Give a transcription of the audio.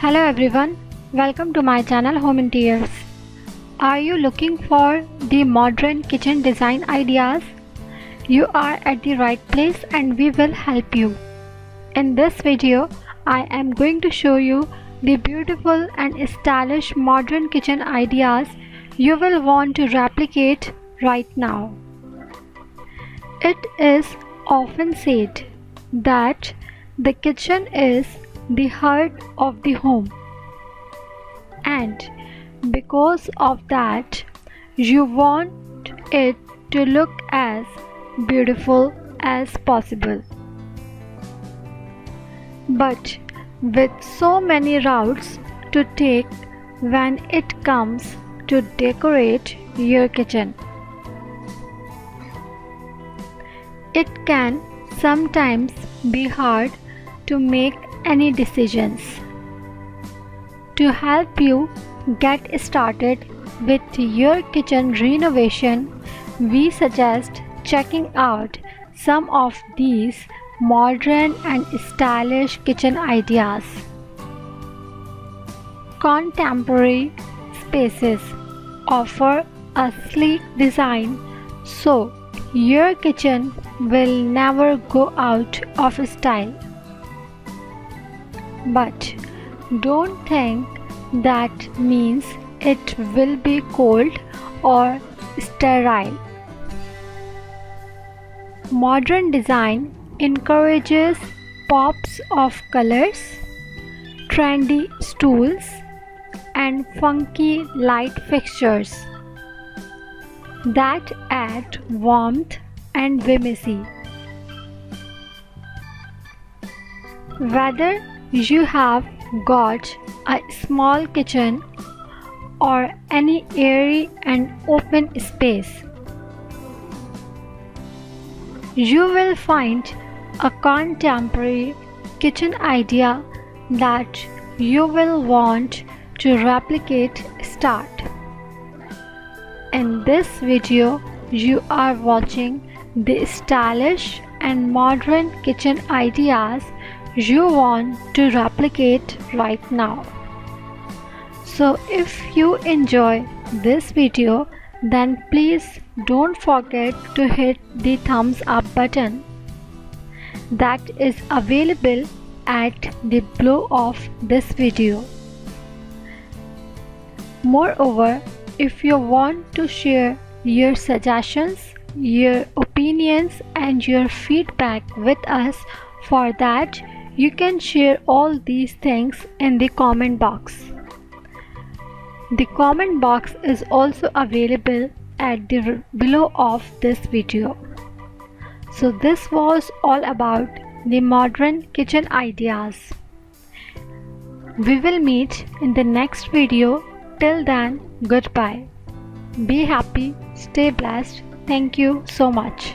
Hello everyone, welcome to my channel Home Interiors. Are you looking for the modern kitchen design ideas? You are at the right place and we will help you. In this video, I am going to show you the beautiful and stylish modern kitchen ideas you will want to replicate right now. It is often said that the kitchen is the heart of the home, and because of that you want it to look as beautiful as possible. But with so many routes to take when it comes to decorate your kitchen, it can sometimes be hard to make any decisions. To help you get started with your kitchen renovation, we suggest checking out some of these modern and stylish kitchen ideas. Contemporary spaces offer a sleek design, so your kitchen will never go out of style. But don't think that means it will be cold or sterile. Modern design encourages pops of colors, trendy stools, and funky light fixtures that add warmth and vibrancy. Whether you have got a small kitchen or any airy and open space, you will find a contemporary kitchen idea that you will want to replicate. In this video, you are watching the stylish and modern kitchen ideas you want to replicate right now. So if you enjoy this video, then please don't forget to hit the thumbs up button that is available at the below of this video. Moreover, if you want to share your suggestions, your opinions and your feedback with us, for that you can share all these things in the comment box. The comment box is also available at the below of this video. So this was all about the modern kitchen ideas. We will meet in the next video. Till then, goodbye. Be happy, stay blessed. Thank you so much.